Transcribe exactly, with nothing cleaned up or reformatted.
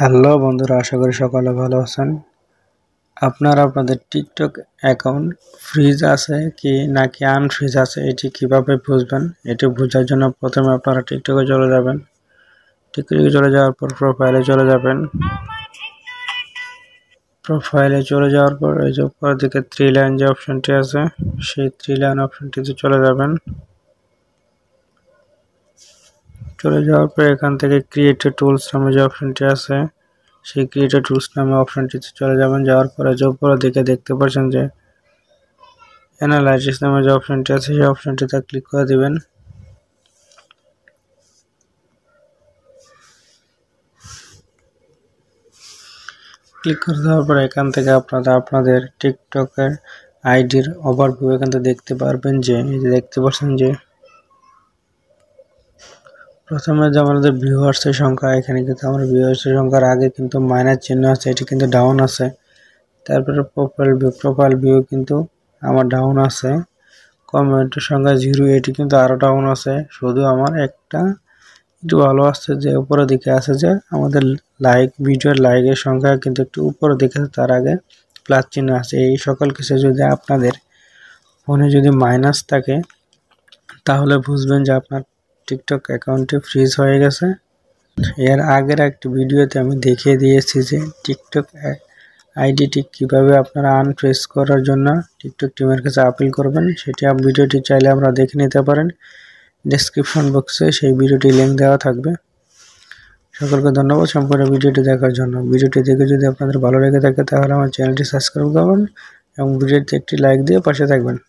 Hello বন্ধুরা, আশা করি সকলে ভালো আছেন। আপনারা আপনাদের টিকটক অ্যাকাউন্ট ফ্রিজ আছে কি নাকি আনফ্রিজ আছে এটি কিভাবে বুঝবেন, এটি বোঝার জন্য প্রথমে আপনারা টিকটকে চলে যাবেন। টিকটকে চলে যাওয়ার পর প্রোফাইলে চলে যাবেন। প্রোফাইলে চলে যাওয়ার পর এই যে উপরের দিকে থ্রি লাইন যে অপশনটি আছে সেই থ্রি লাইন অপশনটিতে চলে যাবেন। চলে যাওয়ার পর এখান থেকে ক্রিয়েট টুলস নামে যে অপশনটি আছে সেই ক্রিয়েট টুলস নামে অপশনটিতে চলে যাবেন। যাওয়ার পরে যে উপরের দিকে দেখতে পাচ্ছেন যে অ্যানালাইসিস নামে যে অপশনটি আছে সেই অপশনটিতে ক্লিক করে দিবেন। ক্লিক করে দেওয়ার পরে এখান থেকে আপনারা আপনাদের টিকটকের আইডির ওভারভিউ এখান থেকে দেখতে পারবেন। যে দেখতে পাচ্ছেন যে প্রথমে যে আমাদের ভিউয়ার্সের সংখ্যা, এখানে কিন্তু আমার ভিউয়ার্সের সংখ্যার আগে কিন্তু মাইনাস চিহ্ন আছে, এটি কিন্তু ডাউন আছে। তারপরে প্রোফাইল ভিউ, প্রোফাইল ভিউ কিন্তু আমার ডাউন আছে। কমেন্টের সংখ্যা জিরো, এটি কিন্তু আরও ডাউন আছে। শুধু আমার একটা একটু ভালো আসছে যে উপরের দিকে আছে যে আমাদের লাইক, ভিডিওর লাইকের সংখ্যা কিন্তু একটু উপরের দিকে আছে, তার আগে প্লাস চিহ্ন আছে। এই সকল কিছু যদি আপনাদের ফোনে যদি মাইনাস থাকে তাহলে বুঝবেন যে আপনার টিকটক অ্যাকাউন্টটি ফ্রিজ হয়ে গেছে। এর আগের একটি ভিডিওতে আমি দেখিয়ে দিয়েছি যে টিকটক আইডিটি কীভাবে আপনারা আনফ্রিজ করার জন্য টিকটক টিমের কাছে আপিল করবেন, সেটি ভিডিওটি চাইলে আপনারা দেখে নিতে পারেন। ডেসক্রিপশন বক্সে সেই ভিডিওটি লিঙ্ক দেওয়া থাকবে। সকলকে ধন্যবাদ সম্পূর্ণ ভিডিওটি দেখার জন্য। ভিডিওটি দেখে যদি আপনাদের ভালো লেগে থাকে তাহলে আমার চ্যানেলটি সাবস্ক্রাইব করবেন এবং ভিডিওটি একটি লাইক দিয়ে পাশে থাকবেন।